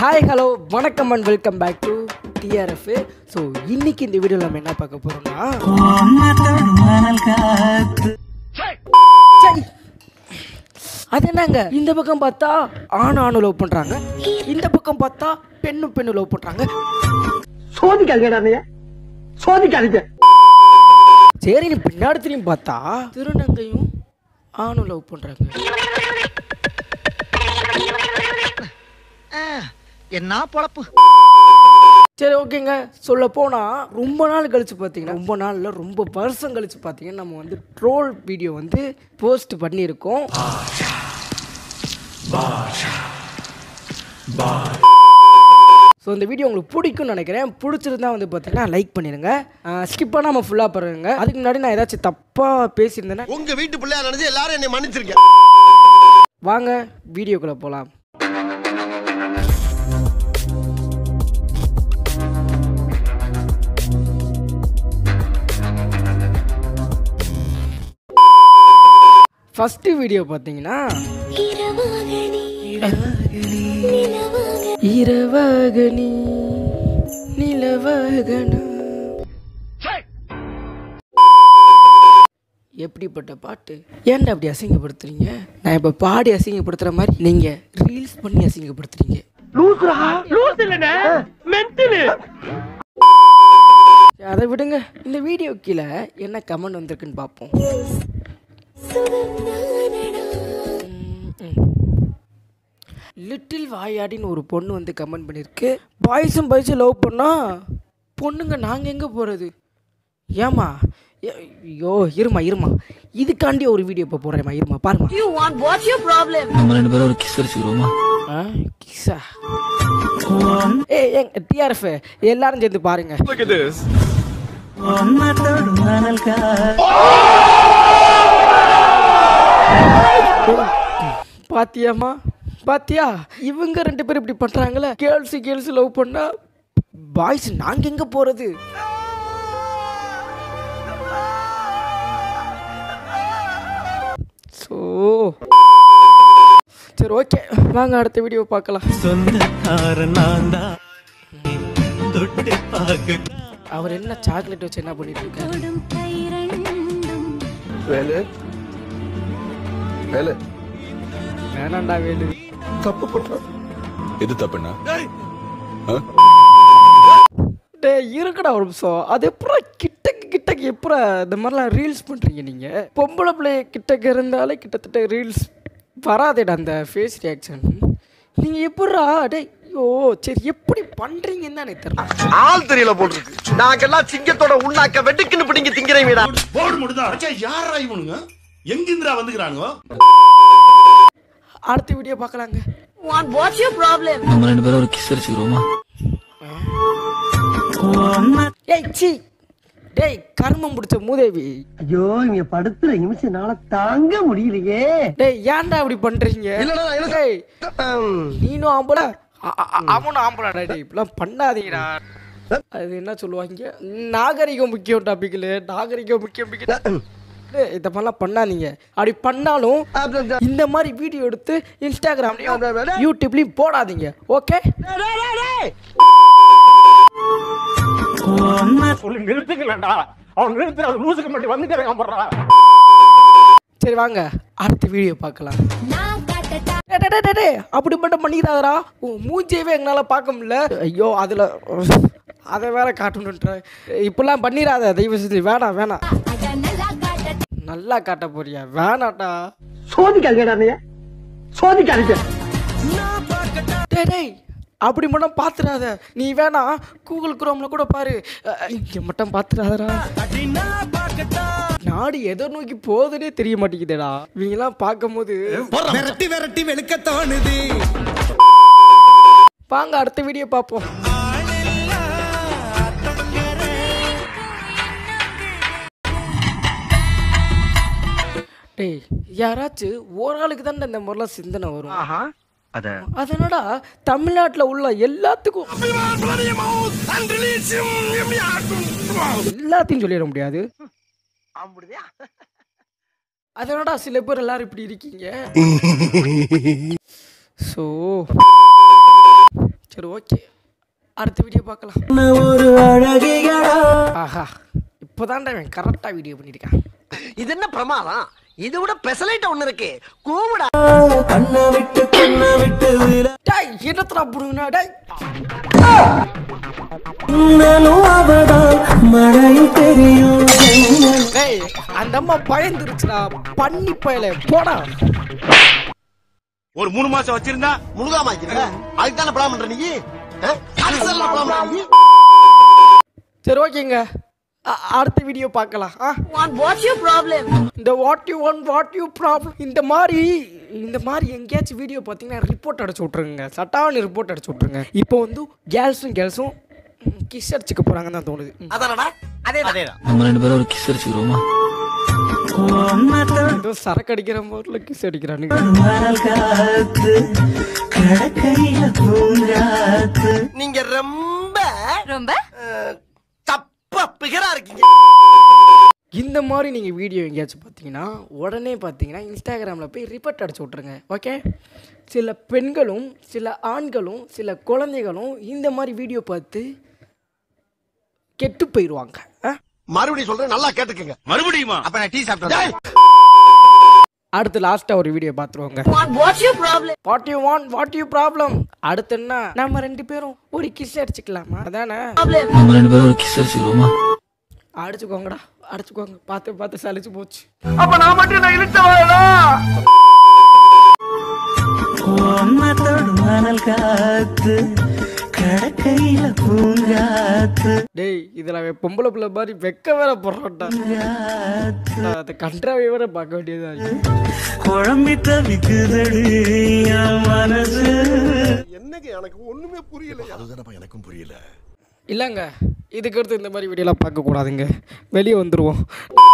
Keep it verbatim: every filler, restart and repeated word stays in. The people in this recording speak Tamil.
ஹாய் ஹலோ வணக்கம் and welcome back to T R F A. So இன்னைக்கு இந்த வீடியோவில் நம்ம என்ன பார்க்க போறோம்னா, அது என்னங்க இந்த பக்கம் பார்த்தா ஆண் ஆணு லவ் பண்றாங்க, இந்த பக்கம் பார்த்தா பெண்ணு பெண்ணு லவ் பண்றாங்க. சோதிக்காதீங்க சோதிக்காதீங்க. சரி, நீ பின்னாடுத்திலையும் பார்த்தா திருநங்கையும் ஆணும் லவ் பண்றாங்க. என்ன பொழப்பு. சரி, ஓகேங்க. சொல்ல போனால் ரொம்ப நாள் கழிச்சு பார்த்தீங்கன்னா, ரொம்ப நாளில் ரொம்ப வருஷம் கழிச்சு பார்த்தீங்கன்னா நம்ம வந்து ட்ரோல் வீடியோ வந்து போஸ்ட் பண்ணியிருக்கோம். ஸோ இந்த வீடியோ உங்களுக்கு பிடிக்கும்னு நினைக்கிறேன். பிடிச்சிருந்தா வந்து பார்த்தீங்கன்னா லைக் பண்ணிடுங்க, ஸ்கிப் பண்ணால் நம்ம ஃபுல்லாக பாருங்க. அதுக்கு முன்னாடி நான் ஏதாச்சும் தப்பாக பேசியிருந்தேன்னா உங்கள் வீட்டு பிள்ளையா நினச்சி எல்லாரும் என்னை மன்னிச்சிருக்கேன். வாங்க வீடியோக்குள்ளே போகலாம். ஃபர்ஸ்ட் வீடியோ பார்த்தீங்கன்னா, இரவகனி நிலவகன, எப்படிப்பட்ட பாட்டு. ஏன்டா அப்படி அசிங்கப்படுத்துறீங்க? நான் இப்போ பாடி அசிங்கப்படுத்துற மாதிரி நீங்க ரீல்ஸ் பண்ணி அசிங்கப்படுத்துறீங்க. அதை விடுங்க, இந்த வீடியோ கீழே என்ன கமெண்ட் வந்திருக்குன்னு பார்ப்போம். லிட்டில் வாயாடின்னு ஒரு பொண்ணு வந்து கமெண்ட் பண்ணியிருக்கு, பாய்ஸும் பாய்ஸும் லவ் பண்ணால் பொண்ணுங்க நாங்கள் எங்கே போகிறது? ஏமா ஐயோ இருமா இருமா இதுக்காண்டி ஒரு வீடியோ இப்போ போடுறேம்மா, இருமா பாருமா. நம்ம ரெண்டு பேரும் ஒரு கிஸ் அடிச்சுக்கிறோமா? ஆ கிஸ்ஸா? ஏ எங்க T R F எல்லாரும் சேர்ந்து பாருங்க. பாத்தியாமா பாத்தியா, இவங்க ரெண்டு பேரும் இப்படி பண்றாங்களே. கேர்ள்ஸ் கேர்ள்ஸ் லவ் பண்ணா பாய்ஸ் நாங்க எங்க போறது? சோ சரி ஓகே, வாங்க அடுத்த வீடியோ பார்க்கலாம். அவர் என்ன சாக்லேட் வச்சு என்ன பண்ணிட்டு இருக்காரு? வேலை வேணாண்டா, வேலு தப்பு பண்ற. எது தப்புண்ணா? டேய் இருக்குடா ஒரு நிமிஷம், அது எப்படா கிட்டக்கு கிட்டக்கு எப்படா இந்த மாதிரிலாம் ரீல்ஸ் பண்ணுறீங்க நீங்கள்? பொம்பளை பிள்ளைய கிட்டக்கு இருந்தாலே கிட்டத்தட்ட ரீல்ஸ் வராதேடா அந்த ஃபேஸ் ரியாக்ஷன். நீங்கள் எப்படா டே ஓ சரி எப்படி பண்றீங்கன்னு தான் எனக்கு தெரியல. ஆள் தெரியல போல் இருக்கு. நாங்கெல்லாம் சிங்கத்தோட உண்ணாக்க வெட்டுக்குன்னு பிடிங்க திங்கிறீங்கடா. போடு முடிதா யாரா இவனுங்க? எங்கிந்திரா வந்துக்குறானுங்க? அடுத்த வீடியோ பார்க்கலாங்க. What's your problem? நம்ம ரெண்டு பேரும் ஒரு கிஸ் அடிச்சுக்குறோமா? ஏய் சீ, டேய் கர்மம் பிடிச்ச மூதேவி. ஐயோ இங்க படுத்துற நிமிஷம் நாள தாங்க முடியலையே. டேய் ஏன்டா அப்படி பண்றீங்க? இல்லடா இல்லடா, நீனும் ஆம்பள அவனும் ஆம்பளடா, டேய் இப்பலாம் பண்ணாதீங்கடா. அது என்ன சொல்லுவாங்க, நாகரிகம் முக்கியம் டாபிக்ல, நாகரிகம் முக்கியம் முக்கியம். இந்த மாதிரிலாம் பண்ணாதீங்க. அப்படி பண்ணாலும் இந்த மாதிரி வீடியோ எடுத்து இன்ஸ்டாகிராம்லயும் யூடியூப்லயும் போடாதீங்க, ஓகே? சரி வாங்க அடுத்த வீடியோ பார்க்கலாம். அப்படி மட்டும் பண்ணிக்கிறாதரா, மூஞ்சியவே எங்களால பார்க்க முடியல. ஐயோ அதுல அதை வேற காட்டணுன்ற, இப்பெல்லாம் பண்ணிடாத தயவு செஞ்சு, வேணாம் வேணாம். நல்லா காட்ட போறியா? வேணாட்டா, சோதிக்காதீங்க. டேய் அப்படி மட்டும் பாத்துறாத, நீ வேணா கூகுள் குரோம்ல கூட பாரு, இங்க மட்டும் பாத்துறாதடா. நாடு எதை நோக்கி போகுதுன்னே தெரிய மாட்டேங்குதுடா. இவங்க எல்லாம் பார்க்கும் போது விரட்டி விரட்டி வெளுக்கத்தானுது. வாங்க அடுத்த வீடியோ பார்ப்போம். டேய் யாராச்சும் ஓராளுக்கு தான் இந்த மாதிரிலாம் சிந்தனை வரும். அதனடா தமிழ்நாட்டில் உள்ள எல்லாத்துக்கும் எல்லாத்தையும் சொல்லிட முடியாது. அதனடா சில பேர் எல்லாரும் இப்படி இருக்கீங்க. சோ சரி ஓகே, அடுத்த வீடியோ பார்க்கலாம். ஒரு அழகியடா. ஆஹா இப்போதான்டா நான் கரெக்ட்டா வீடியோ பண்ணிட்டேன். இது என்ன பிரமாதம்? இது கூட பெசலைட் ஒன்னு இருக்கு. கூவுடா கண்ண விட்டு கண்ண விட்டு டேய் என்னடா புடுங்கடா டேய். நானும் அவதான் மழை தெரியும். டேய் அந்த அம்மா பயந்துருச்சுடா பண்ணி பயலே போடா. ஒரு மூணு மாசம் வச்சிருந்தா முழுகாம ஆக்கிடுற. அதுக்கு தான பிளான் பண்ற நீ? அதுசல்ல பிளான் ஆகி. சரி ஓகேங்க, அடுத்த வீடியோ பார்க்கலாம். இந்த what you one what you problem இந்த மாதிரி இந்த மாதிரி எங்கேயாச்சும் வீடியோ பார்த்தீங்கன்னா ரிப்போர்ட் அடிச்சு விட்ருங்க, சட்டான்னு ரிப்போர்ட் அடிச்சு விட்ருங்க. இப்போ வந்து கேர்ள்ஸும் கேர்ள்ஸும் கிஸ் அடிச்சுக்க போகிறாங்கன்னு தான் தோணுது. அதானடா அதே அதே தான். நம்ம ரெண்டு பேரும் ஒரு கிஸ் அடிச்சுக்கிறோமா? ஏதோ சரக்கு அடிக்கிற போதில் கிஸ் அடிக்கிறானுங்க. நீங்கள் ரொம்ப ரொம்ப இந்த மாதிரி நீங்கள் வீடியோ எங்கேயாச்சும் பார்த்தீங்கன்னா உடனே பார்த்தீங்கன்னா இன்ஸ்டாகிராமில் போய் ரிப்போர்ட் அடிச்சு விட்ருங்க. ஓகே, சில பெண்களும் சில ஆண்களும் சில குழந்தைகளும் இந்த மாதிரி வீடியோ பார்த்து கெட்டு போயிடுவாங்க. மறுபடியும் சொல்கிறேன், நல்லா கேட்டுக்கங்க. மறுபடியும் அப்போ நான் டீ சாப்பிட்டேன். அடுத்து லாஸ்ட்டாக ஒரு வீடியோ பார்த்துருவாங்க. What you want what you problem. அடுத்துன்னா நம்ம ரெண்டு பேரும் ஒரு கிஸ் அடிச்சுக்கலாமா? அதானே அடிச்சுக்கோங்கடா அடிச்சுக்கோங்க. பார்த்து பார்த்து சலிச்சு போச்சு. அப்ப நான் மட்டும் நான் இழுத்து வரலாம். டேய் இதுல பொம்பளை பிள்ளை மாதிரி வெக்க வேற போடுறா. அதை கண்டாவே வேற பார்க்க வேண்டியதா என்னங்க? எனக்கு ஒண்ணுமே புரியல. அதுதான் எனக்கும் புரியல. இல்லங்க, இதுக்கடுத்து இந்த மாதிரி வீடியோலாம் பார்க்க கூடாதுங்க. வெளியே வந்துருவோம்.